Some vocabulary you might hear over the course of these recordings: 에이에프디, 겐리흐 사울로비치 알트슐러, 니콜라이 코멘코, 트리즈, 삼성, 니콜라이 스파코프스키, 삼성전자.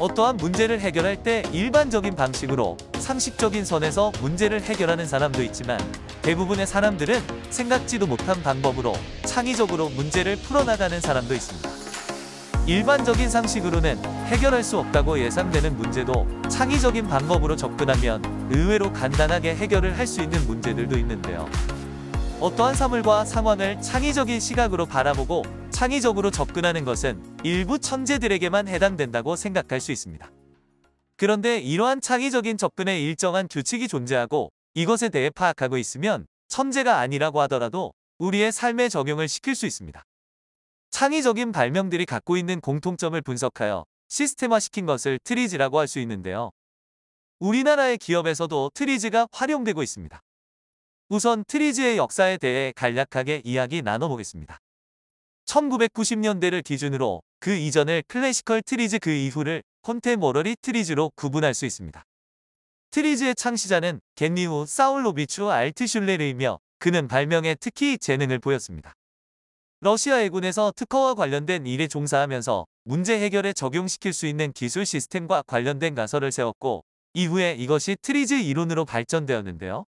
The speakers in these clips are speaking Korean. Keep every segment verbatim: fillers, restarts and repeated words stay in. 어떠한 문제를 해결할 때 일반적인 방식으로 상식적인 선에서 문제를 해결하는 사람도 있지만 대부분의 사람들은 생각지도 못한 방법으로 창의적으로 문제를 풀어나가는 사람도 있습니다. 일반적인 상식으로는 해결할 수 없다고 예상되는 문제도 창의적인 방법으로 접근하면 의외로 간단하게 해결을 할 수 있는 문제들도 있는데요. 어떠한 사물과 상황을 창의적인 시각으로 바라보고 창의적으로 접근하는 것은 일부 천재들에게만 해당된다고 생각할 수 있습니다. 그런데 이러한 창의적인 접근에 일정한 규칙이 존재하고 이것에 대해 파악하고 있으면 천재가 아니라고 하더라도 우리의 삶에 적용을 시킬 수 있습니다. 창의적인 발명들이 갖고 있는 공통점을 분석하여 시스템화시킨 것을 트리즈라고 할 수 있는데요. 우리나라의 기업에서도 트리즈가 활용되고 있습니다. 우선 트리즈의 역사에 대해 간략하게 이야기 나눠보겠습니다. 천구백구십 년대를 기준으로 그 이전을 클래시컬 트리즈 그 이후를 콘테모러리 트리즈로 구분할 수 있습니다. 트리즈의 창시자는 겐리흐 사울로비치 알트슐러이며 그는 발명에 특히 재능을 보였습니다. 러시아 해군에서 특허와 관련된 일에 종사하면서 문제 해결에 적용시킬 수 있는 기술 시스템과 관련된 가설을 세웠고 이후에 이것이 트리즈 이론으로 발전되었는데요.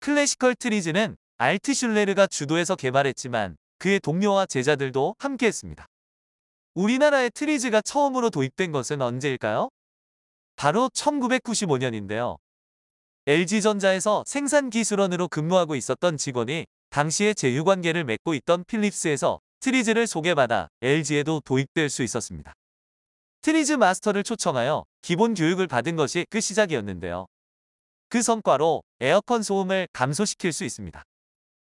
클래시컬 트리즈는 알트슐레르가 주도해서 개발했지만 그의 동료와 제자들도 함께했습니다. 우리나라의 트리즈가 처음으로 도입된 것은 언제일까요? 바로 천구백구십오 년인데요. 엘지전자에서 생산기술원으로 근무하고 있었던 직원이 당시에 제휴관계를 맺고 있던 필립스에서 트리즈를 소개받아 엘지에도 도입될 수 있었습니다. 트리즈 마스터를 초청하여 기본 교육을 받은 것이 그 시작이었는데요. 그 성과로 에어컨 소음을 감소시킬 수 있습니다.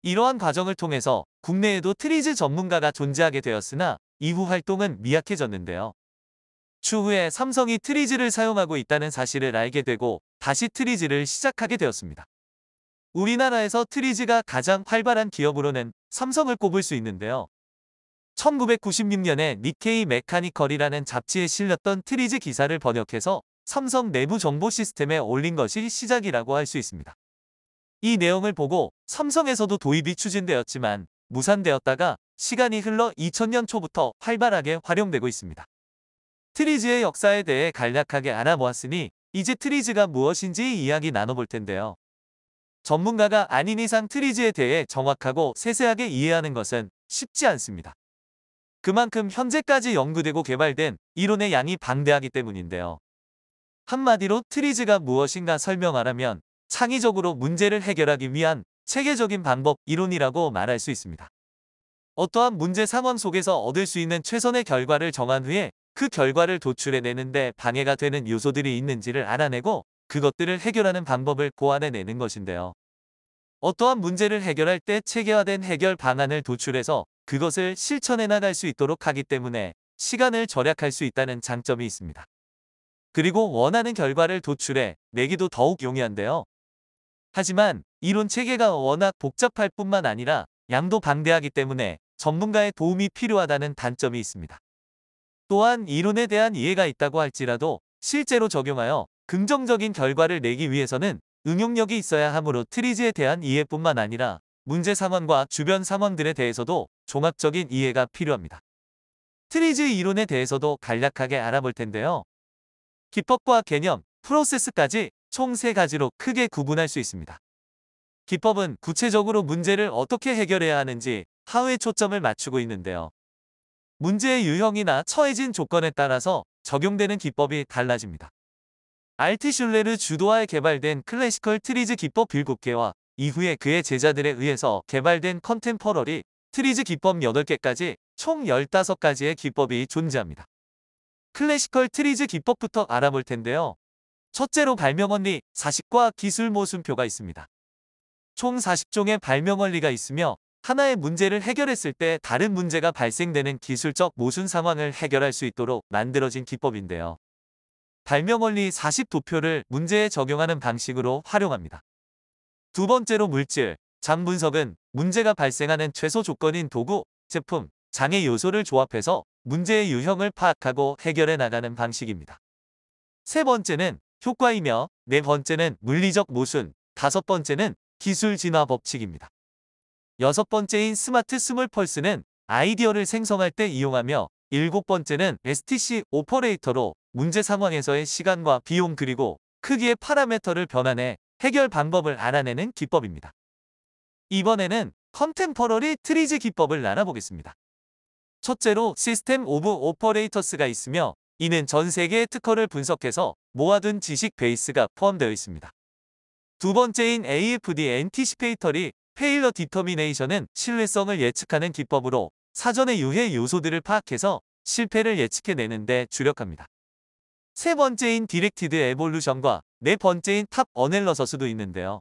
이러한 과정을 통해서 국내에도 트리즈 전문가가 존재하게 되었으나 이후 활동은 미약해졌는데요. 추후에 삼성이 트리즈를 사용하고 있다는 사실을 알게 되고 다시 트리즈를 시작하게 되었습니다. 우리나라에서 트리즈가 가장 활발한 기업으로는 삼성을 꼽을 수 있는데요. 천구백구십육 년에 니케이 메카니컬이라는 잡지에 실렸던 트리즈 기사를 번역해서 삼성 내부 정보 시스템에 올린 것이 시작이라고 할 수 있습니다. 이 내용을 보고 삼성에서도 도입이 추진되었지만 무산되었다가 시간이 흘러 이천 년 초부터 활발하게 활용되고 있습니다. 트리즈의 역사에 대해 간략하게 알아보았으니 이제 트리즈가 무엇인지 이야기 나눠볼 텐데요. 전문가가 아닌 이상 트리즈에 대해 정확하고 세세하게 이해하는 것은 쉽지 않습니다. 그만큼 현재까지 연구되고 개발된 이론의 양이 방대하기 때문인데요. 한마디로 트리즈가 무엇인가 설명하라면 창의적으로 문제를 해결하기 위한 체계적인 방법 이론이라고 말할 수 있습니다. 어떠한 문제 상황 속에서 얻을 수 있는 최선의 결과를 정한 후에 그 결과를 도출해내는데 방해가 되는 요소들이 있는지를 알아내고 그것들을 해결하는 방법을 고안해내는 것인데요. 어떠한 문제를 해결할 때 체계화된 해결 방안을 도출해서 그것을 실천해 나갈 수 있도록 하기 때문에 시간을 절약할 수 있다는 장점이 있습니다. 그리고 원하는 결과를 도출해 내기도 더욱 용이한데요. 하지만 이론 체계가 워낙 복잡할 뿐만 아니라 양도 방대하기 때문에 전문가의 도움이 필요하다는 단점이 있습니다. 또한 이론에 대한 이해가 있다고 할지라도 실제로 적용하여 긍정적인 결과를 내기 위해서는 응용력이 있어야 하므로 트리즈에 대한 이해뿐만 아니라 문제 상황과 주변 상황들에 대해서도 종합적인 이해가 필요합니다. 트리즈 이론에 대해서도 간략하게 알아볼 텐데요. 기법과 개념, 프로세스까지 총 세 가지로 크게 구분할 수 있습니다. 기법은 구체적으로 문제를 어떻게 해결해야 하는지 하에 초점을 맞추고 있는데요. 문제의 유형이나 처해진 조건에 따라서 적용되는 기법이 달라집니다. 알트슐레르 주도하에 개발된 클래시컬 트리즈 기법 일곱 개와 이후에 그의 제자들에 의해서 개발된 컨템퍼러리 트리즈 기법 여덟 개까지 총 열다섯 가지의 기법이 존재합니다. 클래시컬 트리즈 기법부터 알아볼 텐데요. 첫째로 발명 원리, 사식과 기술 모순표가 있습니다. 총 사십 종의 발명 원리가 있으며 하나의 문제를 해결했을 때 다른 문제가 발생되는 기술적 모순 상황을 해결할 수 있도록 만들어진 기법인데요. 발명 원리 사십 도표를 문제에 적용하는 방식으로 활용합니다. 두 번째로 물질, 장 분석은 문제가 발생하는 최소 조건인 도구, 제품, 장의 요소를 조합해서 문제의 유형을 파악하고 해결해 나가는 방식입니다. 세 번째는 효과이며 네 번째는 물리적 모순, 다섯 번째는 기술 진화 법칙입니다. 여섯 번째인 스마트 스몰 펄스는 아이디어를 생성할 때 이용하며 일곱 번째는 에스티씨 오퍼레이터로 문제 상황에서의 시간과 비용 그리고 크기의 파라미터를 변환해 해결 방법을 알아내는 기법입니다. 이번에는 컨템퍼러리 트리즈 기법을 알아보겠습니다. 첫째로 시스템 오브 오퍼레이터스가 있으며 이는 전 세계의 특허를 분석해서 모아둔 지식 베이스가 포함되어 있습니다. 두 번째인 에이에프디 Anticipatory Failure Determination은 신뢰성을 예측하는 기법으로 사전의 유해 요소들을 파악해서 실패를 예측해내는 데 주력합니다. 세 번째인 디렉티드 에볼루션과 네 번째인 탑 어넬러서스도 있는데요.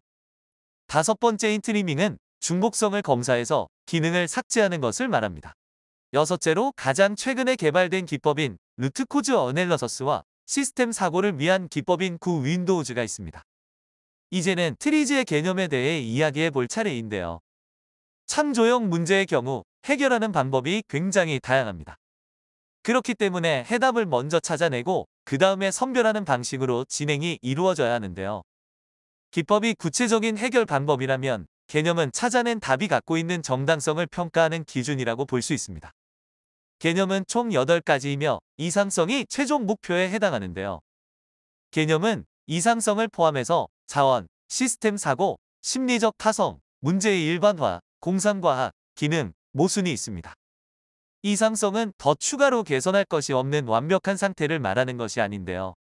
다섯 번째인 트리밍은 중복성을 검사해서 기능을 삭제하는 것을 말합니다. 여섯째로 가장 최근에 개발된 기법인 루트코즈 어넬러서스와 시스템 사고를 위한 기법인 구 윈도우즈가 있습니다. 이제는 트리즈의 개념에 대해 이야기해 볼 차례인데요. 참조형 문제의 경우 해결하는 방법이 굉장히 다양합니다. 그렇기 때문에 해답을 먼저 찾아내고 그 다음에 선별하는 방식으로 진행이 이루어져야 하는데요. 기법이 구체적인 해결 방법이라면 개념은 찾아낸 답이 갖고 있는 정당성을 평가하는 기준이라고 볼 수 있습니다. 개념은 총 여덟 가지이며 이상성이 최종 목표에 해당하는데요. 개념은 이상성을 포함해서 자원, 시스템 사고, 심리적 타성, 문제의 일반화, 공상과학, 기능, 모순이 있습니다. 이상성은 더 추가로 개선할 것이 없는 완벽한 상태를 말하는 것이 아닌데요.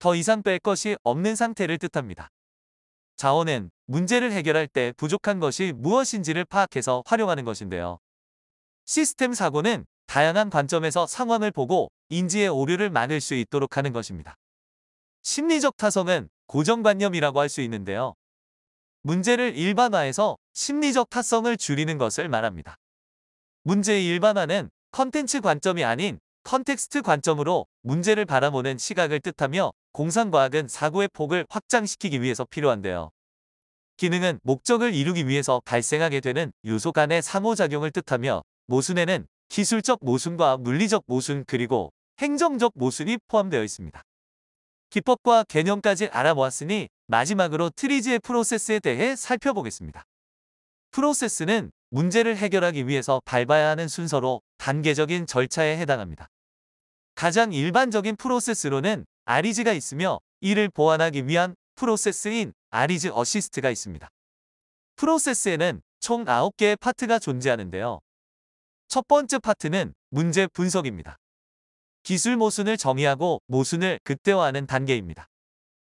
더 이상 뺄 것이 없는 상태를 뜻합니다. 자원은 문제를 해결할 때 부족한 것이 무엇인지를 파악해서 활용하는 것인데요. 시스템 사고는 다양한 관점에서 상황을 보고 인지의 오류를 막을 수 있도록 하는 것입니다. 심리적 타성은 고정관념이라고 할 수 있는데요. 문제를 일반화해서 심리적 타성을 줄이는 것을 말합니다. 문제의 일반화는 컨텐츠 관점이 아닌 컨텍스트 관점으로 문제를 바라보는 시각을 뜻하며 공상과학은 사고의 폭을 확장시키기 위해서 필요한데요. 기능은 목적을 이루기 위해서 발생하게 되는 요소 간의 상호작용을 뜻하며 모순에는 기술적 모순과 물리적 모순 그리고 행정적 모순이 포함되어 있습니다. 기법과 개념까지 알아보았으니 마지막으로 트리즈의 프로세스에 대해 살펴보겠습니다. 프로세스는 문제를 해결하기 위해서 밟아야 하는 순서로 단계적인 절차에 해당합니다. 가장 일반적인 프로세스로는 아리즈가 있으며 이를 보완하기 위한 프로세스인 아리즈 어시스트가 있습니다. 프로세스에는 총 아홉 개의 파트가 존재하는데요. 첫 번째 파트는 문제 분석입니다. 기술 모순을 정의하고 모순을 극대화하는 단계입니다.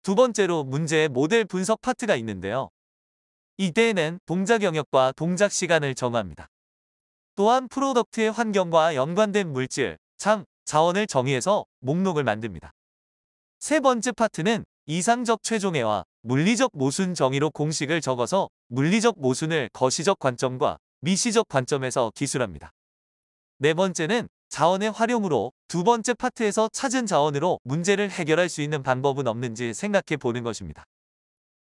두 번째로 문제의 모델 분석 파트가 있는데요. 이때에는 동작 영역과 동작 시간을 정합니다. 또한 프로덕트의 환경과 연관된 물질, 장, 자원을 정의해서 목록을 만듭니다. 세 번째 파트는 이상적 최종애와 물리적 모순 정의로 공식을 적어서 물리적 모순을 거시적 관점과 미시적 관점에서 기술합니다. 네 번째는 자원의 활용으로 두 번째 파트에서 찾은 자원으로 문제를 해결할 수 있는 방법은 없는지 생각해 보는 것입니다.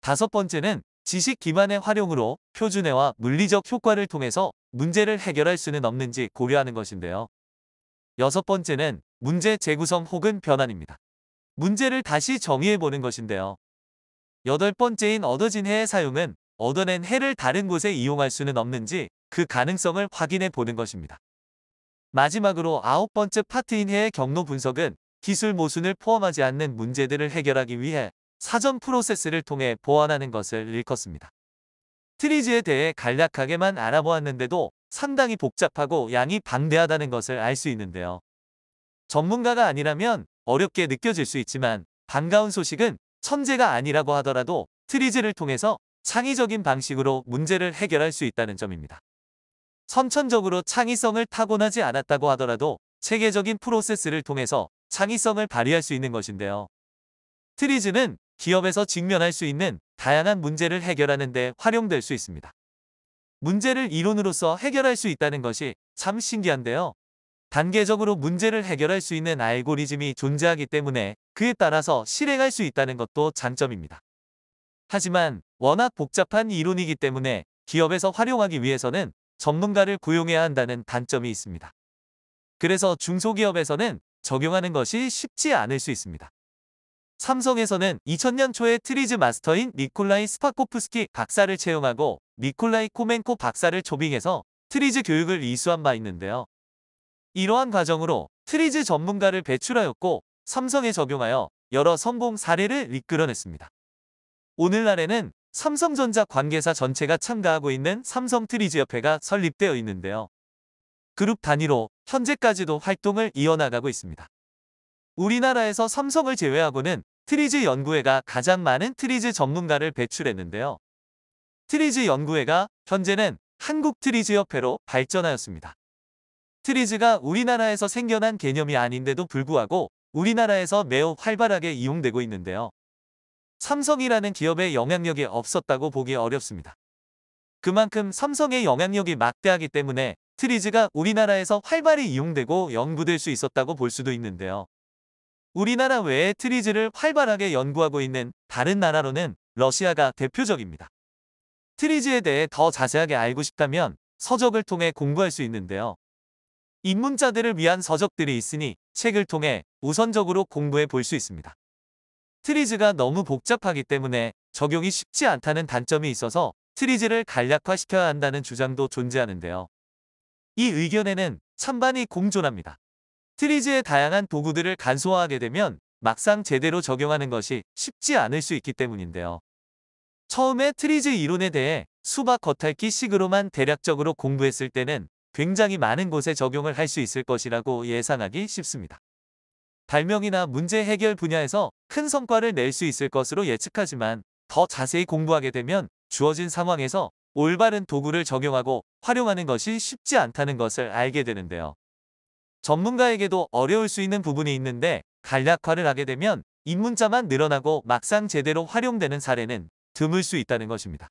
다섯 번째는 지식 기반의 활용으로 표준애와 물리적 효과를 통해서 문제를 해결할 수는 없는지 고려하는 것인데요. 여섯 번째는 문제 재구성 혹은 변환입니다. 문제를 다시 정의해보는 것인데요. 여덟 번째인 얻어진 해의 사용은 얻어낸 해를 다른 곳에 이용할 수는 없는지 그 가능성을 확인해 보는 것입니다. 마지막으로 아홉 번째 파트인 해의 경로 분석은 기술 모순을 포함하지 않는 문제들을 해결하기 위해 사전 프로세스를 통해 보완하는 것을 일컫습니다. 트리즈에 대해 간략하게만 알아보았는데도 상당히 복잡하고 양이 방대하다는 것을 알 수 있는데요. 전문가가 아니라면 어렵게 느껴질 수 있지만 반가운 소식은 천재가 아니라고 하더라도 트리즈를 통해서 창의적인 방식으로 문제를 해결할 수 있다는 점입니다. 선천적으로 창의성을 타고나지 않았다고 하더라도 체계적인 프로세스를 통해서 창의성을 발휘할 수 있는 것인데요. 트리즈는 기업에서 직면할 수 있는 다양한 문제를 해결하는 데 활용될 수 있습니다. 문제를 이론으로서 해결할 수 있다는 것이 참 신기한데요. 단계적으로 문제를 해결할 수 있는 알고리즘이 존재하기 때문에 그에 따라서 실행할 수 있다는 것도 장점입니다. 하지만 워낙 복잡한 이론이기 때문에 기업에서 활용하기 위해서는 전문가를 고용해야 한다는 단점이 있습니다. 그래서 중소기업에서는 적용하는 것이 쉽지 않을 수 있습니다. 삼성에서는 이천 년 초에 트리즈 마스터인 니콜라이 스파코프스키 박사를 채용하고 니콜라이 코멘코 박사를 초빙해서 트리즈 교육을 이수한 바 있는데요. 이러한 과정으로 트리즈 전문가를 배출하였고 삼성에 적용하여 여러 성공 사례를 이끌어냈습니다. 오늘날에는 삼성전자 관계사 전체가 참가하고 있는 삼성 트리즈 협회가 설립되어 있는데요. 그룹 단위로 현재까지도 활동을 이어나가고 있습니다. 우리나라에서 삼성을 제외하고는 트리즈 연구회가 가장 많은 트리즈 전문가를 배출했는데요. 트리즈 연구회가 현재는 한국 트리즈 협회로 발전하였습니다. 트리즈가 우리나라에서 생겨난 개념이 아닌데도 불구하고 우리나라에서 매우 활발하게 이용되고 있는데요. 삼성이라는 기업의 영향력이 없었다고 보기 어렵습니다. 그만큼 삼성의 영향력이 막대하기 때문에 트리즈가 우리나라에서 활발히 이용되고 연구될 수 있었다고 볼 수도 있는데요. 우리나라 외에 트리즈를 활발하게 연구하고 있는 다른 나라로는 러시아가 대표적입니다. 트리즈에 대해 더 자세하게 알고 싶다면 서적을 통해 공부할 수 있는데요. 입문자들을 위한 서적들이 있으니 책을 통해 우선적으로 공부해 볼 수 있습니다. 트리즈가 너무 복잡하기 때문에 적용이 쉽지 않다는 단점이 있어서 트리즈를 간략화시켜야 한다는 주장도 존재하는데요. 이 의견에는 찬반이 공존합니다. 트리즈의 다양한 도구들을 간소화하게 되면 막상 제대로 적용하는 것이 쉽지 않을 수 있기 때문인데요. 처음에 트리즈 이론에 대해 수박 겉핥기 식으로만 대략적으로 공부했을 때는 굉장히 많은 곳에 적용을 할 수 있을 것이라고 예상하기 쉽습니다. 발명이나 문제 해결 분야에서 큰 성과를 낼 수 있을 것으로 예측하지만 더 자세히 공부하게 되면 주어진 상황에서 올바른 도구를 적용하고 활용하는 것이 쉽지 않다는 것을 알게 되는데요. 전문가에게도 어려울 수 있는 부분이 있는데 간략화를 하게 되면 입문자만 늘어나고 막상 제대로 활용되는 사례는 드물 수 있다는 것입니다.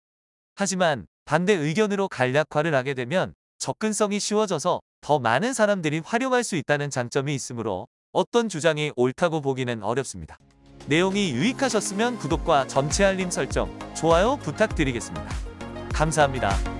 하지만 반대 의견으로 간략화를 하게 되면 접근성이 쉬워져서 더 많은 사람들이 활용할 수 있다는 장점이 있으므로 어떤 주장이 옳다고 보기는 어렵습니다. 내용이 유익하셨으면 구독과 전체 알림 설정, 좋아요 부탁드리겠습니다. 감사합니다.